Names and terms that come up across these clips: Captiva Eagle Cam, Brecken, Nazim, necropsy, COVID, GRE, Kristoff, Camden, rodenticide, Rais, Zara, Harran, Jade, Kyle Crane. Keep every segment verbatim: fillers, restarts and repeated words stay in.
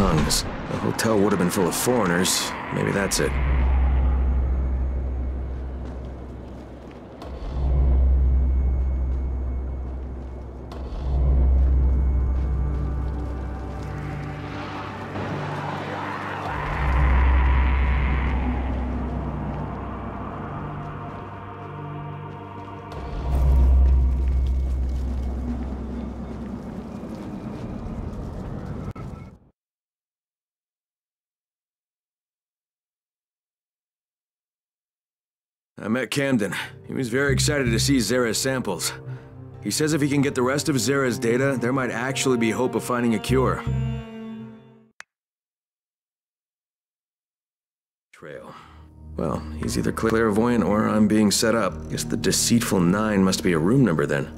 tongues. The hotel would have been full of foreigners. Maybe that's it. I met Camden. He was very excited to see Zara's samples. He says if he can get the rest of Zara's data, there might actually be hope of finding a cure. Trail. Well, he's either clairvoyant or I'm being set up. Guess the deceitful nine must be a room number then.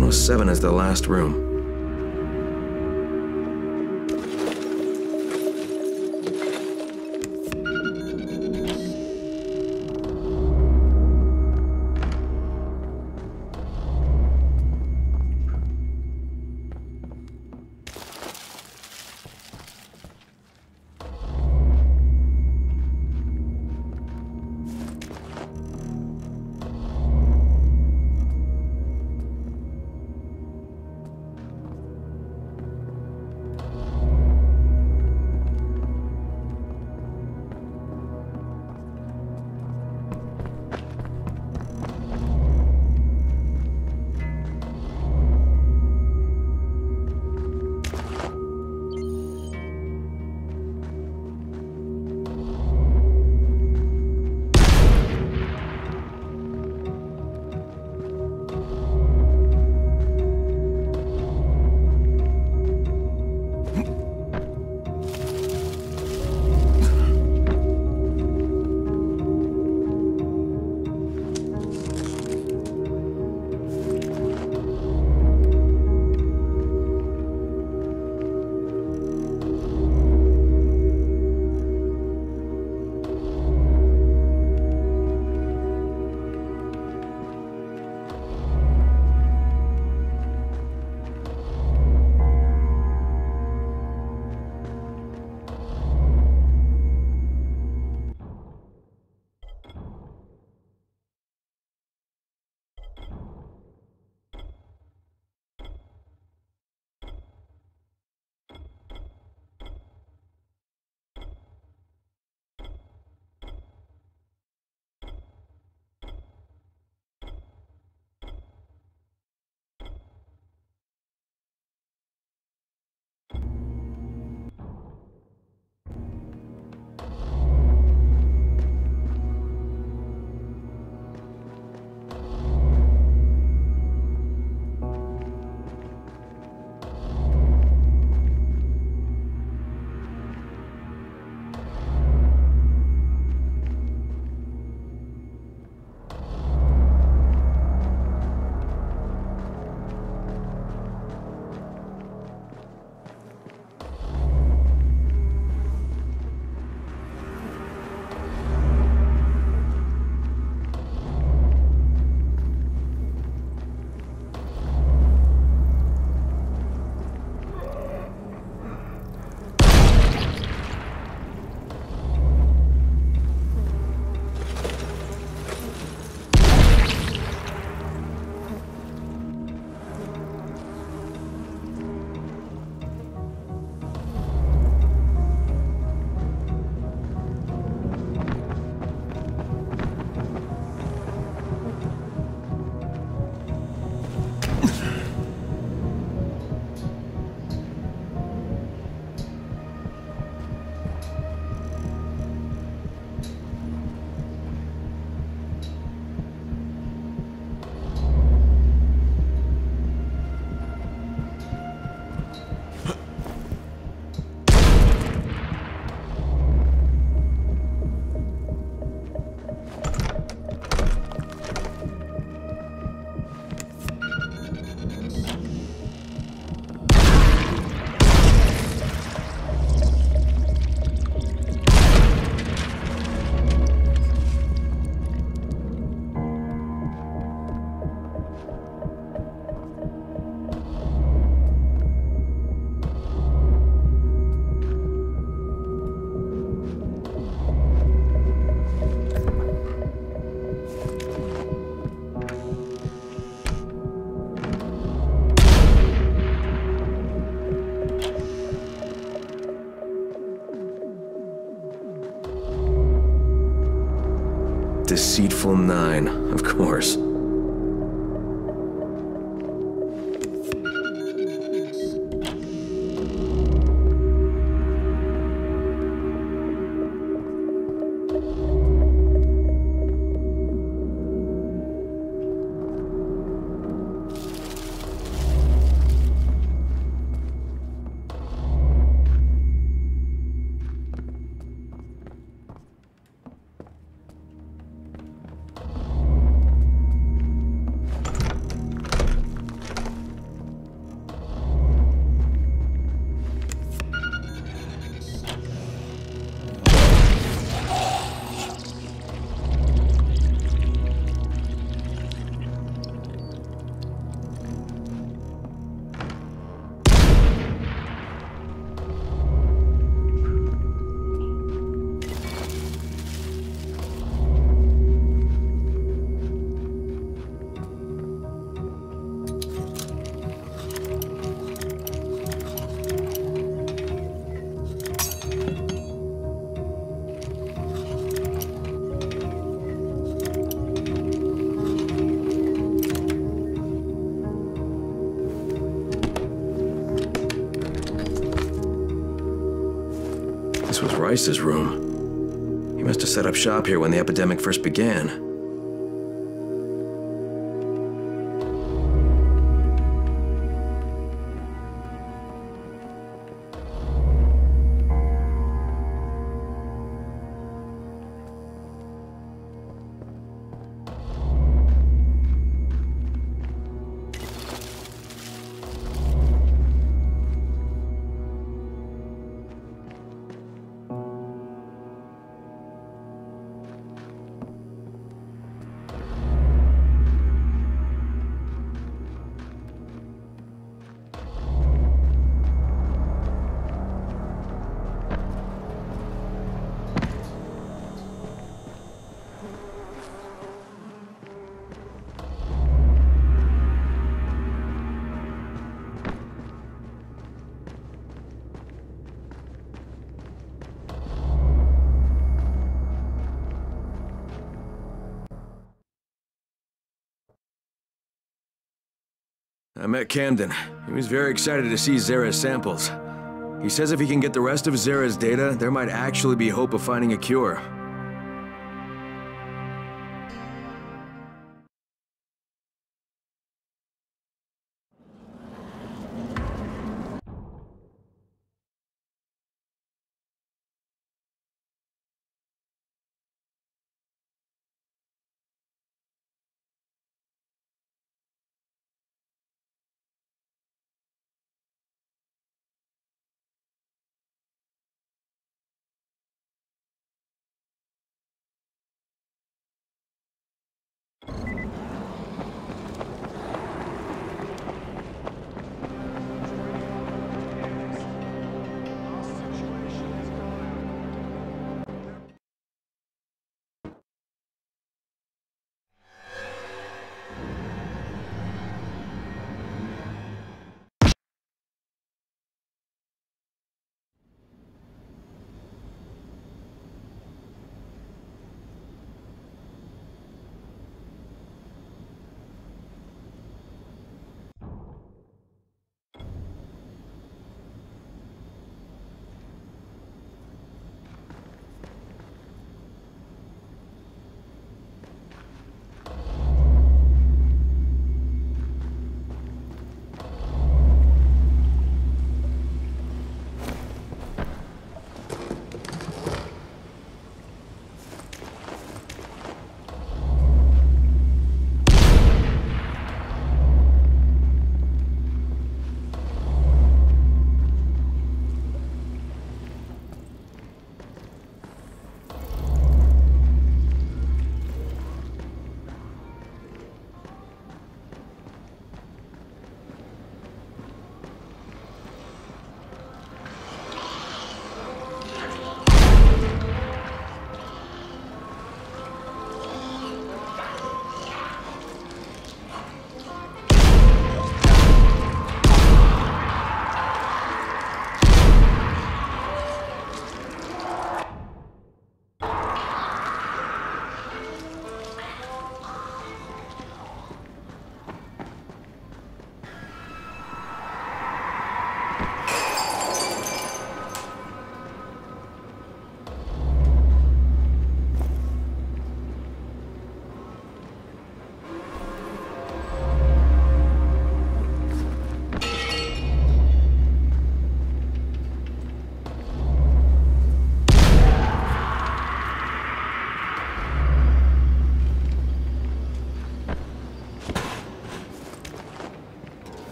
one oh seven is the last room. Deceitful nine, of course. This was Rice's room. He must have set up shop here when the epidemic first began. I met Camden. He was very excited to see Zara's samples. He says if he can get the rest of Zara's data, there might actually be hope of finding a cure.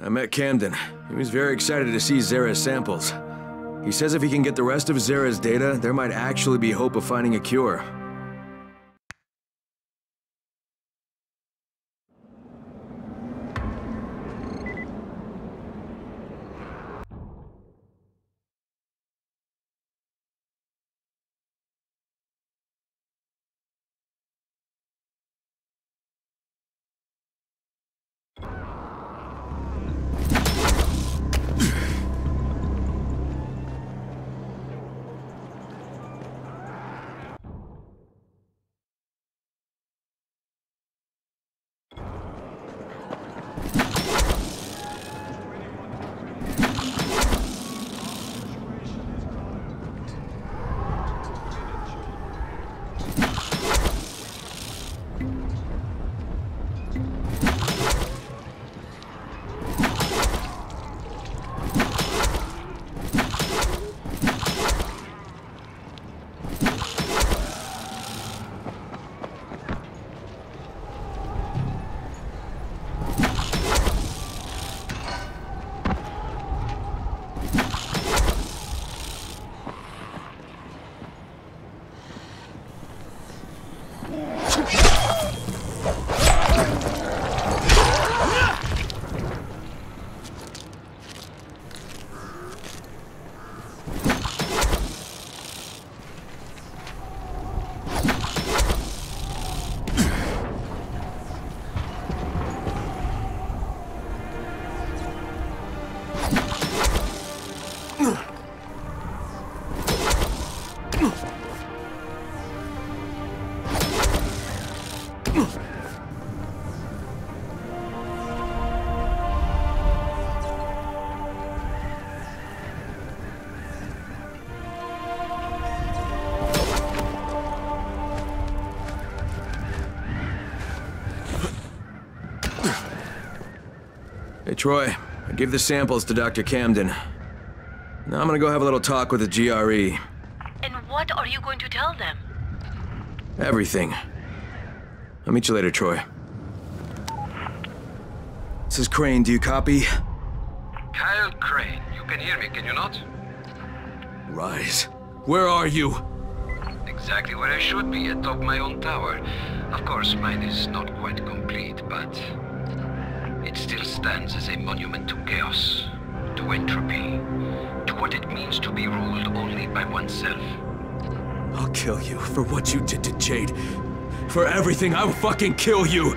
I met Camden. He was very excited to see Zara's samples. He says if he can get the rest of Zara's data, there might actually be hope of finding a cure. Troy, I give the samples to Doctor Camden. Now I'm gonna go have a little talk with the G R E. And what are you going to tell them? Everything. I'll meet you later, Troy. This is Crane, do you copy? Kyle Crane, you can hear me, can you not? Rais, where are you? Exactly where I should be, atop my own tower. Of course, mine is not quite complete, but... it still stands as a monument to chaos, to entropy, to what it means to be ruled only by oneself. I'll kill you for what you did to Jade. For everything, I will fucking kill you!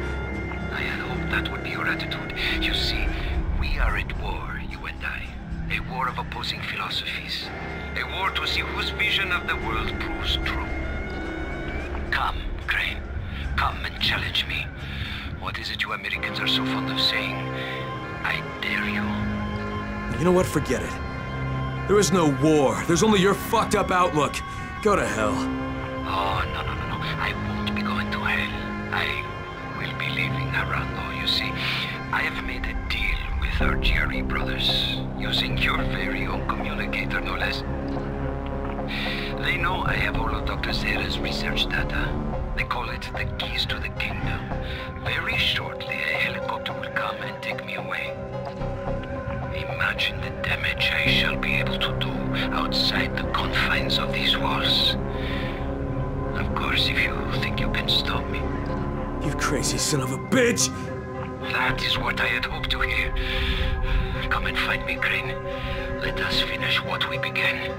I had hoped that would be your attitude. You see, we are at war, you and I. A war of opposing philosophies. A war to see whose vision of the world proves true. Come, Crane. Come and challenge me. What is it you Americans are so fond of saying? I dare you. You know what? Forget it. There is no war. There's only your fucked up outlook. Go to hell. Oh, no, no, no, no. I won't be going to hell. I will be leaving Harran, though, you see. I have made a deal with our G R E brothers, using your very own communicator, no less. They know I have all of Doctor Zara's research data. They call it the keys to the kingdom. Very shortly, a helicopter will come and take me away. Imagine the damage I shall be able to do outside the confines of these walls. Of course, if you think you can stop me. You crazy son of a bitch! That is what I had hoped to hear. Come and find me, Crane. Let us finish what we began.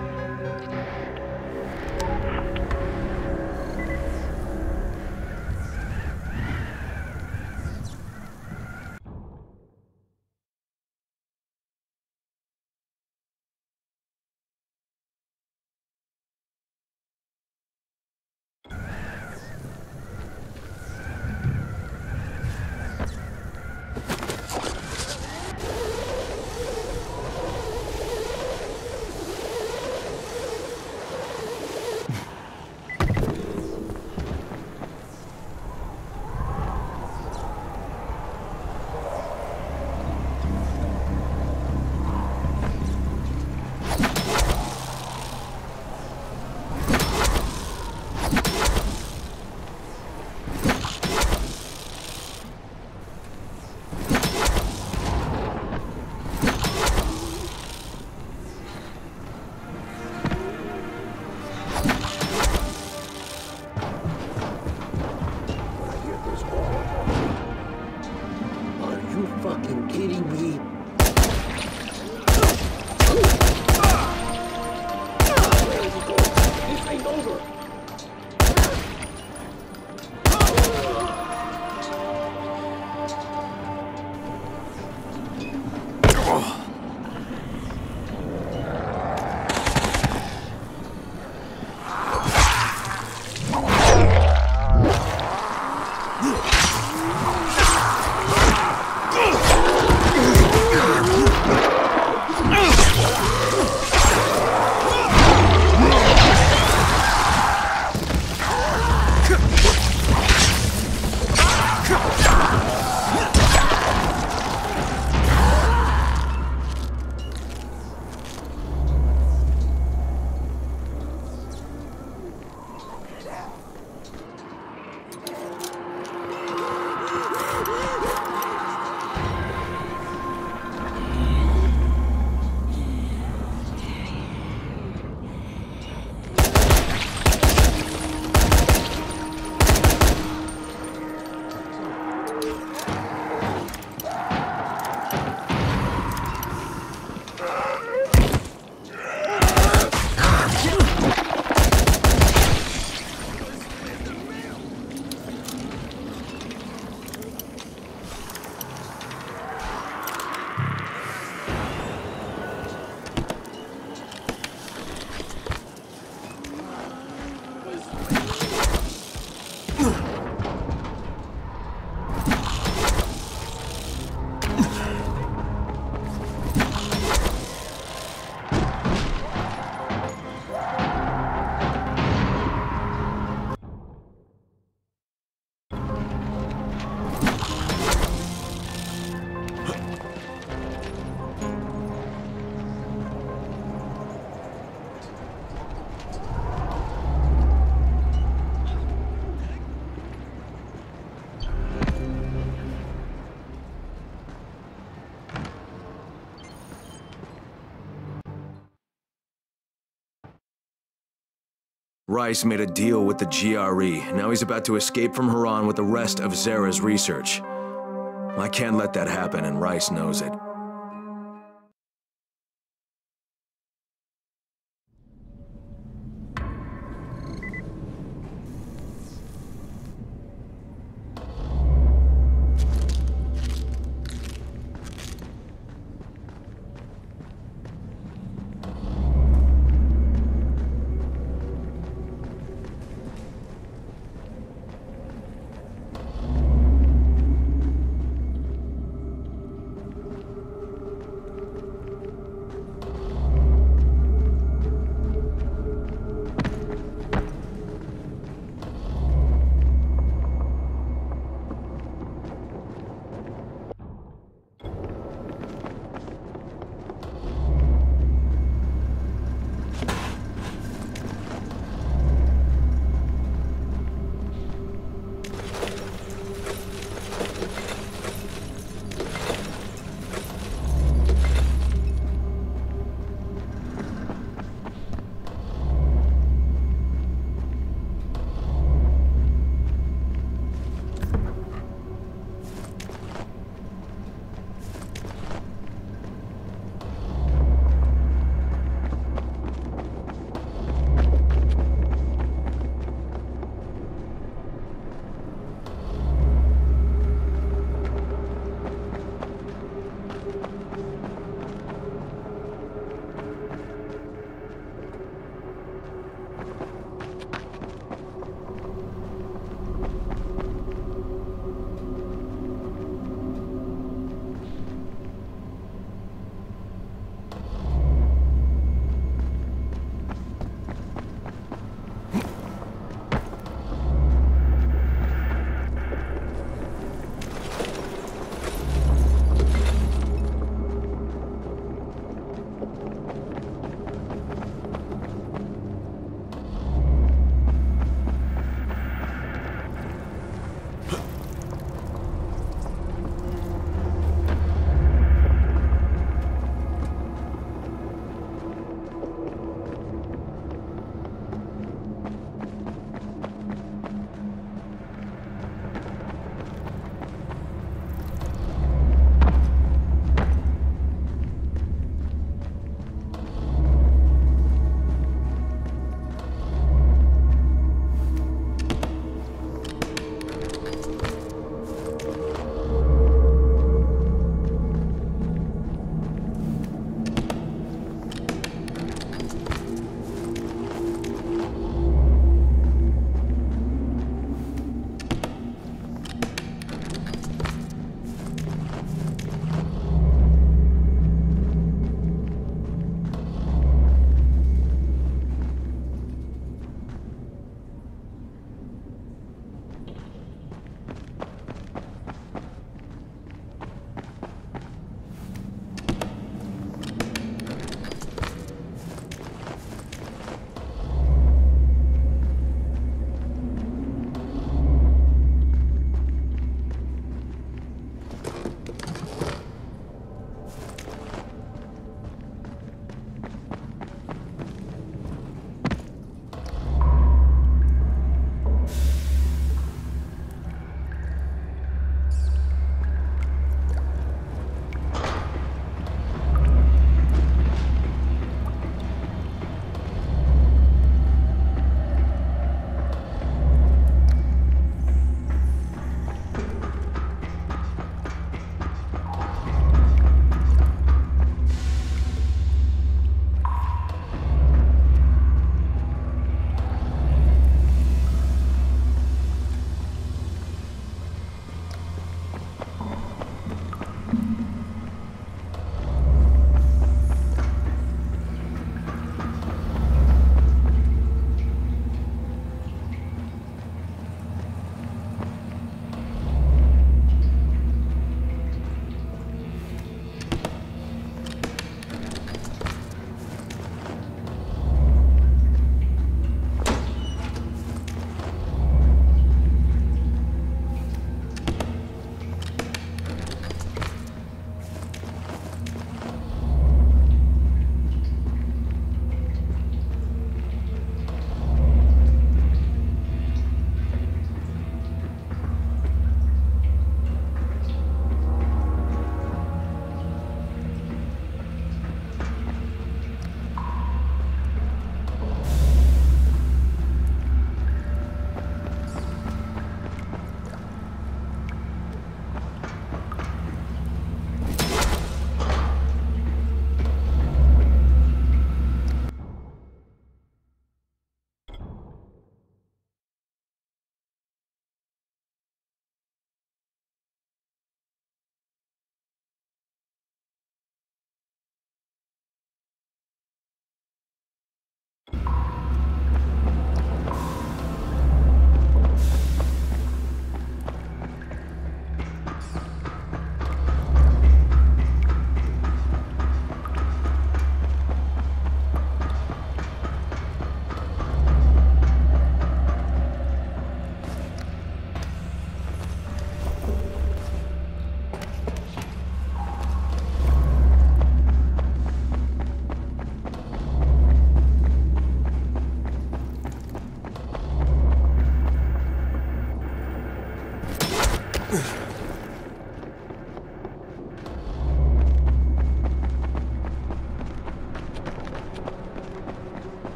kidding me? This ain't over. Rais made a deal with the G R E. Now he's about to escape from Harran with the rest of Zara's research. I can't let that happen, and Rais knows it.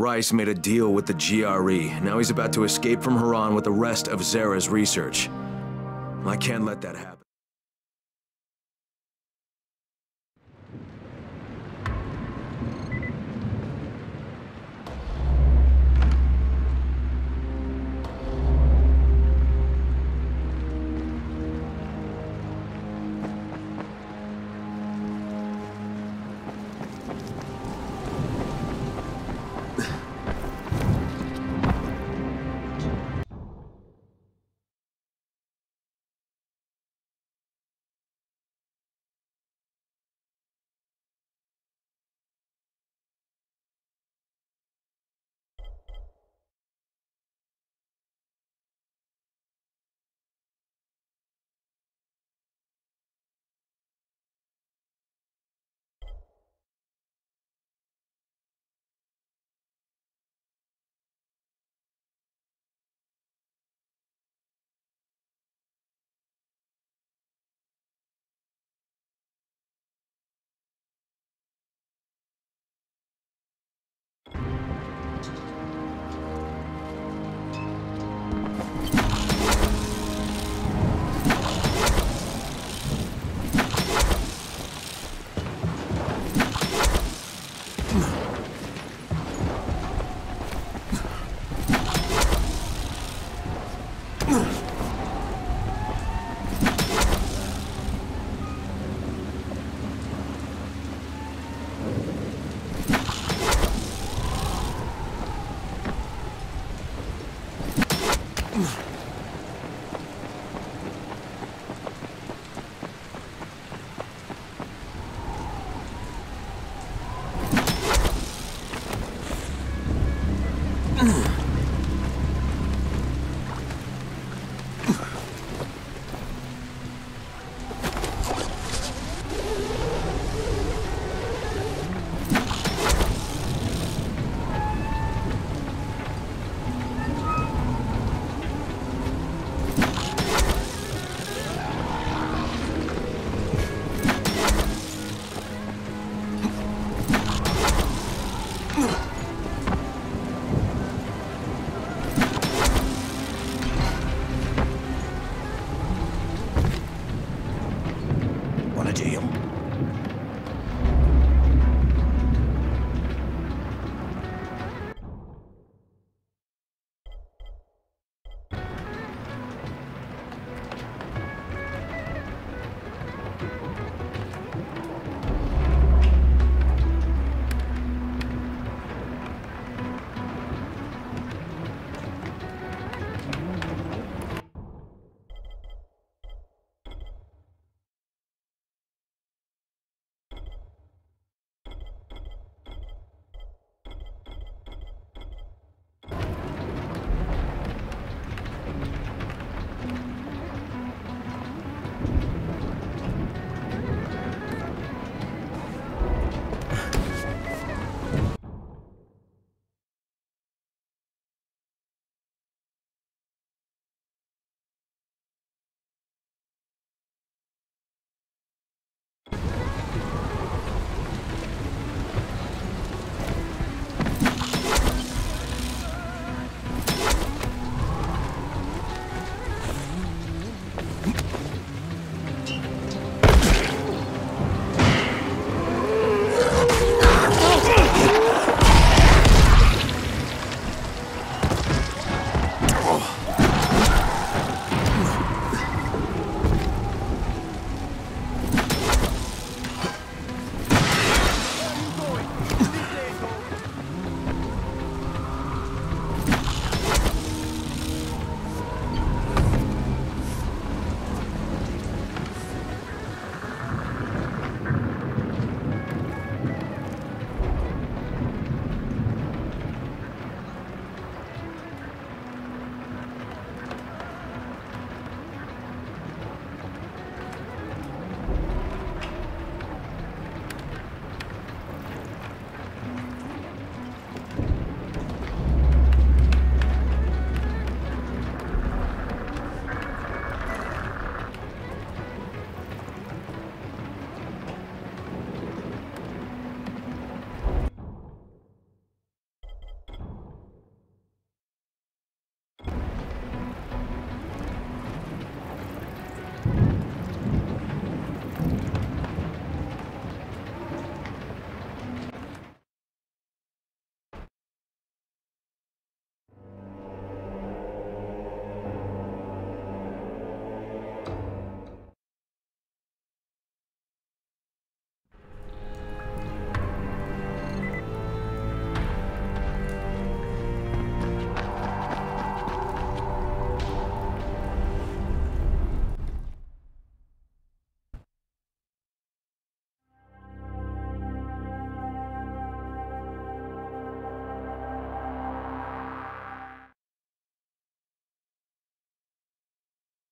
Rais made a deal with the G R E. Now he's about to escape from Harran with the rest of Zara's research. I can't let that happen.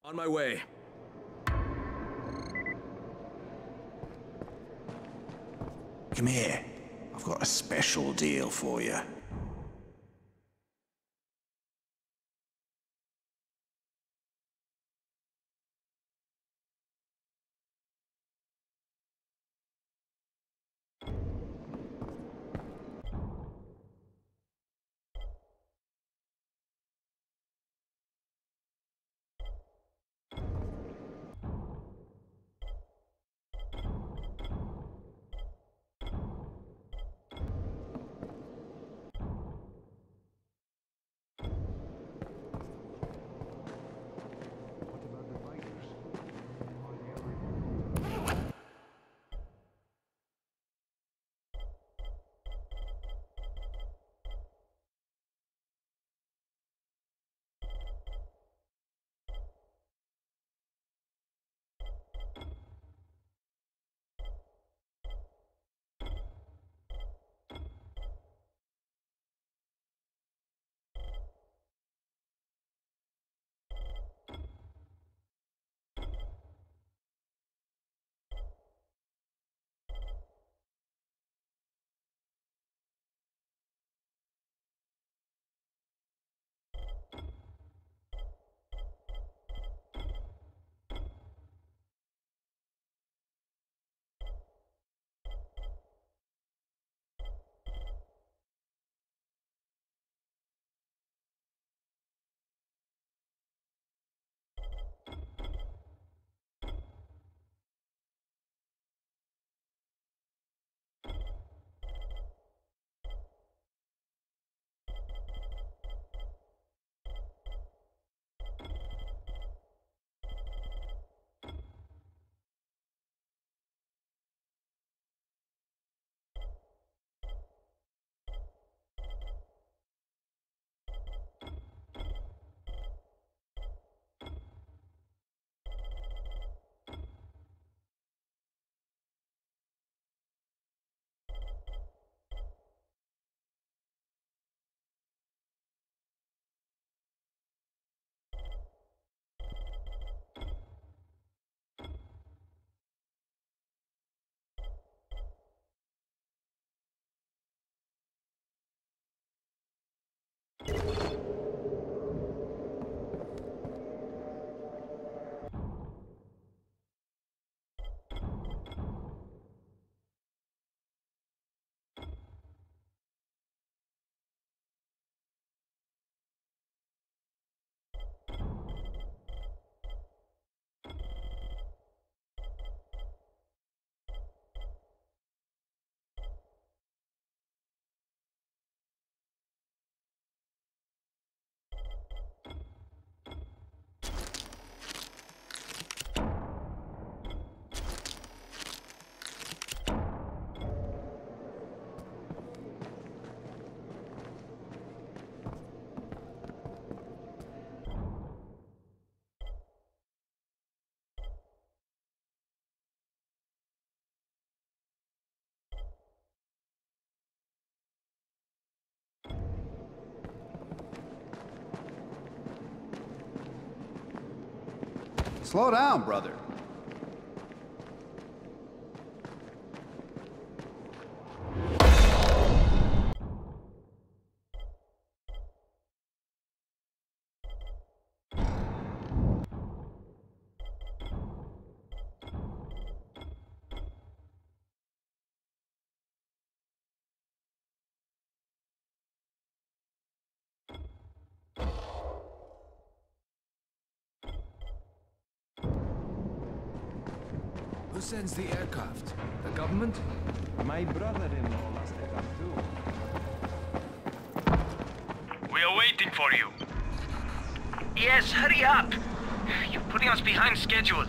On my way. Come here. I've got a special deal for you. Slow down, brother. Who sends the aircraft? The government? My brother-in-law lost aircraft too. We are waiting for you. Yes, hurry up! You're putting us behind schedule.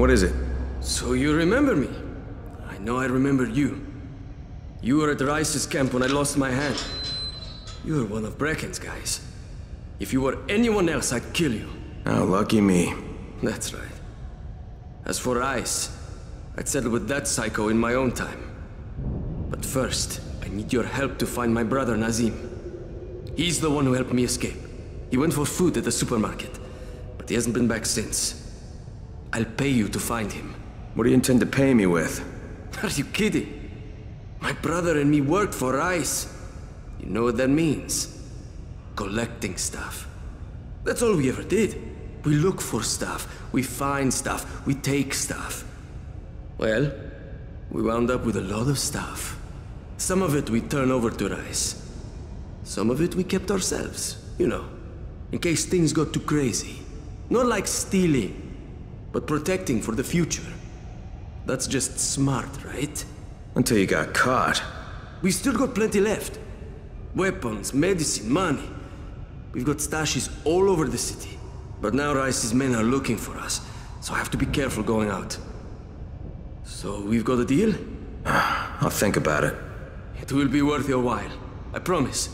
What is it? So you remember me. I know I remember you. You were at Rice's camp when I lost my hand. You were one of Brecken's guys. If you were anyone else, I'd kill you. Oh, lucky me. That's right. As for Rais, I'd settle with that psycho in my own time. But first, I need your help to find my brother Nazim. He's the one who helped me escape. He went for food at the supermarket, but he hasn't been back since. I'll pay you to find him. What do you intend to pay me with? Are you kidding? My brother and me worked for Rais. You know what that means? Collecting stuff. That's all we ever did. We look for stuff, we find stuff, we take stuff. Well, we wound up with a lot of stuff. Some of it we turn over to Rais. Some of it we kept ourselves, you know, in case things got too crazy. Not like stealing, but protecting for the future. That's just smart, right? Until you got caught. We still got plenty left. Weapons, medicine, money. We've got stashes all over the city. But now Rice's men are looking for us, so I have to be careful going out. So we've got a deal? I'll think about it. It will be worth your while. I promise.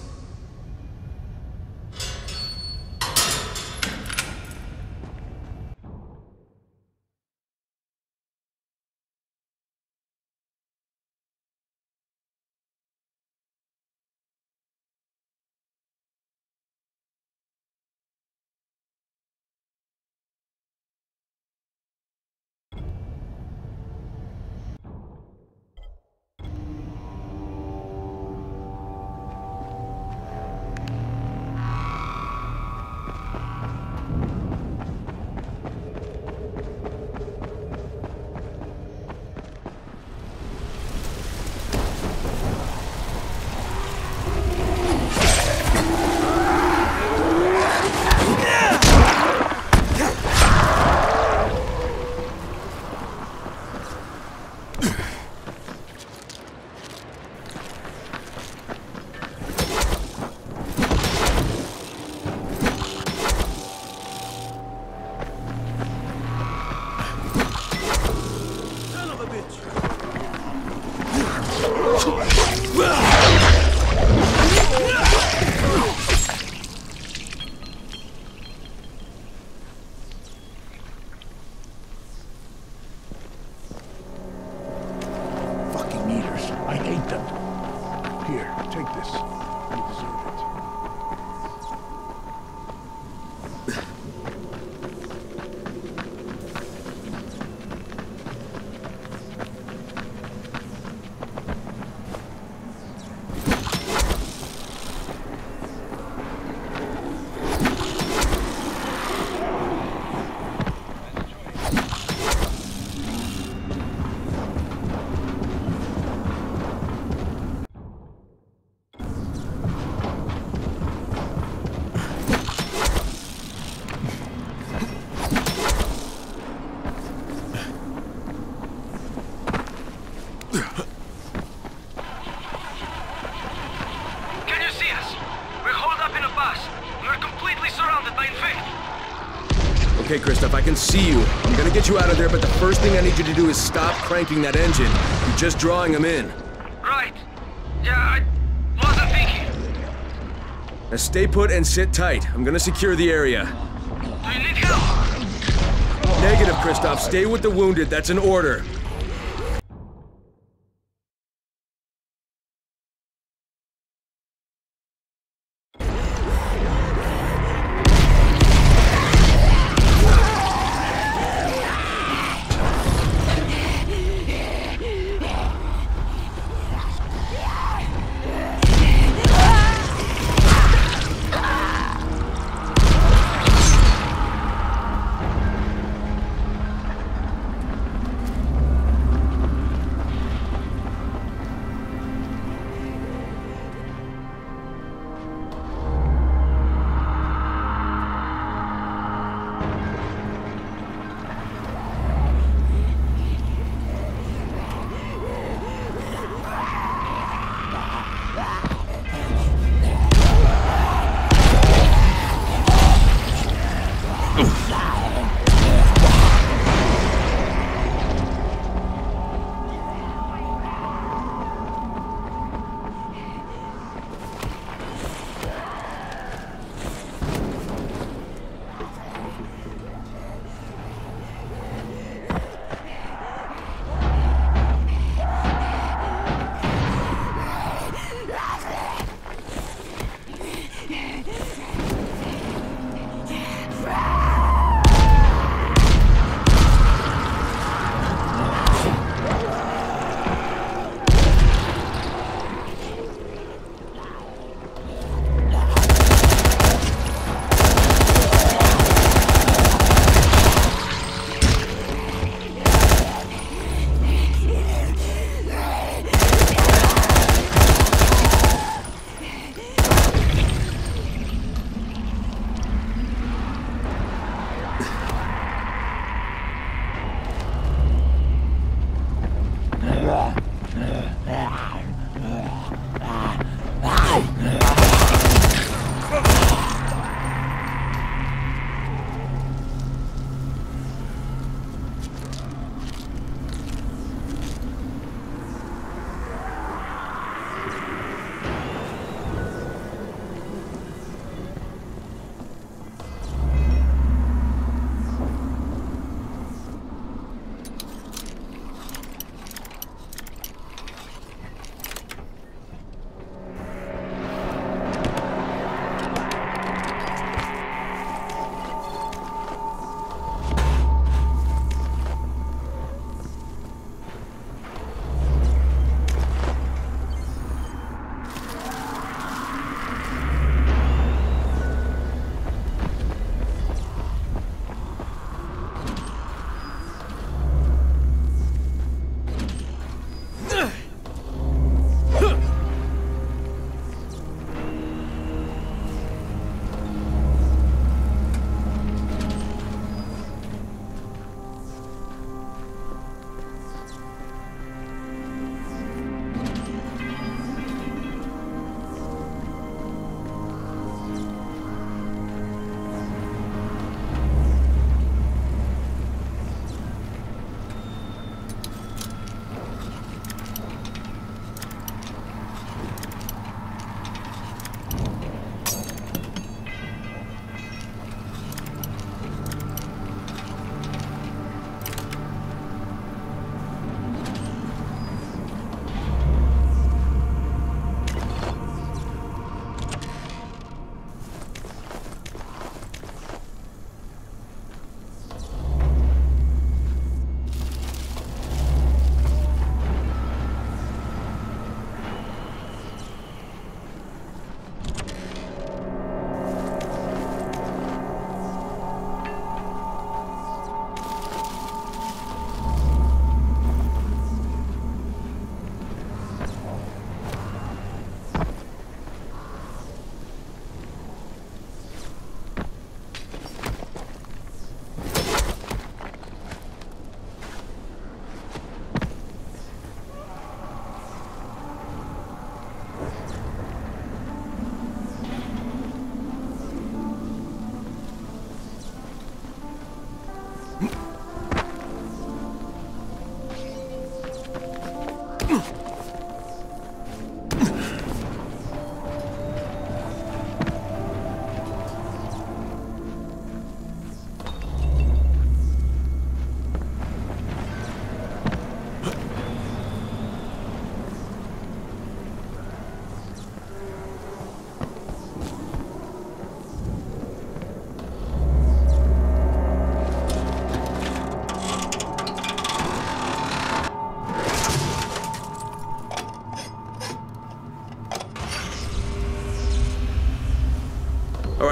Okay, Kristoff, I can see you. I'm gonna get you out of there, but the first thing I need you to do is stop cranking that engine. You're just drawing them in. Right. Yeah, I wasn't thinking. Now stay put and sit tight. I'm gonna secure the area. Do you need help? Negative, Kristoff. Stay with the wounded. That's an order.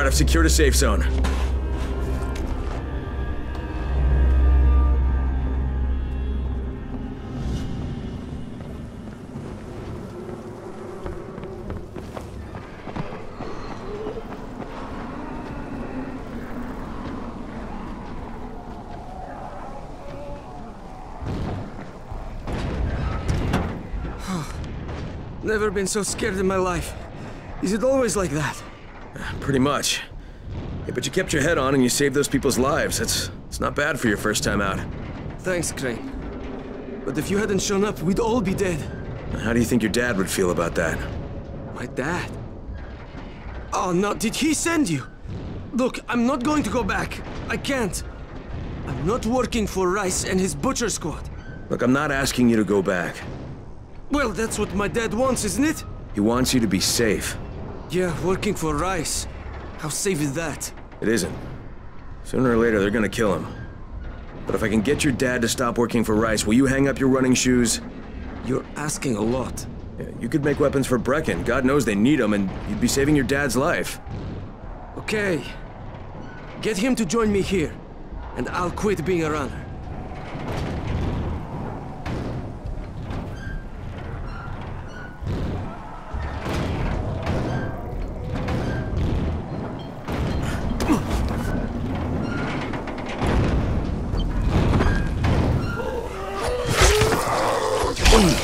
Alright, I've secured a safe zone. Never been so scared in my life. Is it always like that? Pretty much. Yeah, but you kept your head on and you saved those people's lives. It's, it's not bad for your first time out. Thanks, Crane. But if you hadn't shown up, we'd all be dead. How do you think your dad would feel about that? My dad? Oh, no, did he send you? Look, I'm not going to go back. I can't. I'm not working for Rais and his butcher squad. Look, I'm not asking you to go back. Well, that's what my dad wants, isn't it? He wants you to be safe. Yeah, working for Rais. How safe is that? It isn't. Sooner or later, they're gonna kill him. But if I can get your dad to stop working for Rais, will you hang up your running shoes? You're asking a lot. Yeah, you could make weapons for Brecken. God knows they need them, and you'd be saving your dad's life. Okay. Get him to join me here, and I'll quit being a runner. Boom!